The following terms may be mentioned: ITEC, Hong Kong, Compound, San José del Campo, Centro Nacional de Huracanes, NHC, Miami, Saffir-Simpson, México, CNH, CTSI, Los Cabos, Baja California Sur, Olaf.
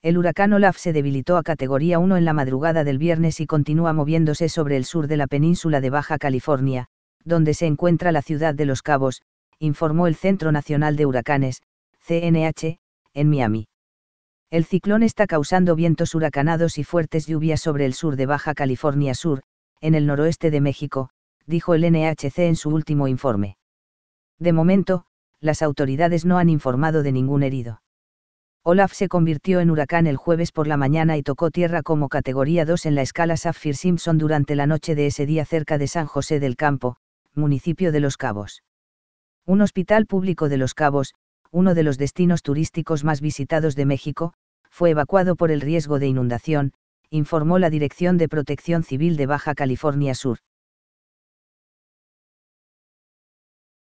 El huracán Olaf se debilitó a categoría 1 en la madrugada del viernes y continúa moviéndose sobre el sur de la península de Baja California, donde se encuentra la ciudad de Los Cabos, informó el Centro Nacional de Huracanes, CNH, en Miami. El ciclón está causando vientos huracanados y fuertes lluvias sobre el sur de Baja California Sur, en el noroeste de México, dijo el NHC en su último informe. De momento, las autoridades no han informado de ningún herido. Olaf se convirtió en huracán el jueves por la mañana y tocó tierra como categoría 2 en la escala Saffir-Simpson durante la noche de ese día cerca de San José del Campo, municipio de Los Cabos. Un hospital público de Los Cabos, uno de los destinos turísticos más visitados de México, fue evacuado por el riesgo de inundación, informó la Dirección de Protección Civil de Baja California Sur.